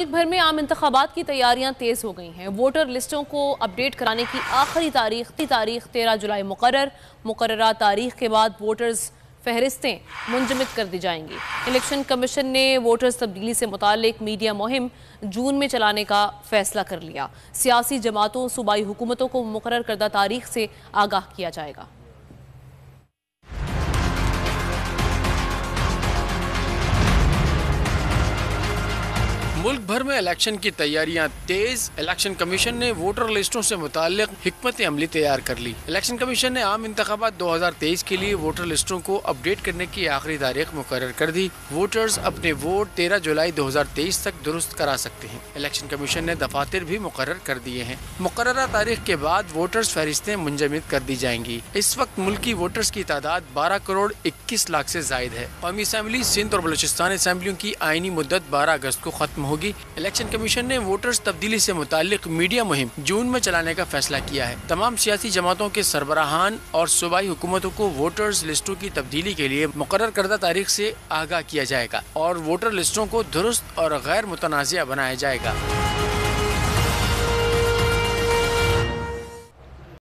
मुल्क भर में आम इंतखाबात की तैयारियां तेज़ हो गई हैं। वोटर लिस्टों को अपडेट कराने की आखिरी तारीख 13 जुलाई मुकर्ररा तारीख के बाद वोटर्स फहरिस्तें मुंजमद कर दी जाएंगी। इलेक्शन कमीशन ने वोटर्स तब्दीली से मुतालिक मीडिया मुहिम जून में चलाने का फैसला कर लिया। सियासी जमातों सूबाई हुकूमतों को मुकर्रर करदा तारीख से आगाह किया जाएगा। मुल्क भर में इलेक्शन की तैयारियां तेज। इलेक्शन कमीशन ने वोटर लिस्टों से मुतालिक हिकमत अमली तैयार कर ली। इलेक्शन कमीशन ने आम इंतखाबात 2023 के लिए वोटर लिस्टों को अपडेट करने की आखिरी तारीख मुकर्रर कर दी। वोटर्स अपने वोट 13 जुलाई 2023 तक दुरुस्त करा सकते हैं। इलेक्शन कमीशन ने दफातर भी मुकर्रर कर दिए हैं। मुकर्ररा तारीख के बाद वोटर्स फहरिस्तें मुंजमद कर दी जाएंगी। इस वक्त मुल्की वोटर्स की तादाद 12 करोड़ 21 लाख से जायद है। कौमी असम्बली सिंध और बलूचिस्तान असम्बलियों की आइनी मुद्दत 12 अगस्त को खत्म। इलेक्शन कमीशन ने वोटर्स तब्दीली से मुतालिक मीडिया मुहिम जून में चलाने का फैसला किया है। तमाम सियासी जमातों के सरबराहान और सूबाई हुकूमतों को वोटर्स लिस्टों की तब्दीली के लिए मुकर्रर करदा तारीख से आगाह किया जाएगा और वोटर लिस्टों को दुरुस्त और गैर मुतनाज़िया बनाया जाएगा।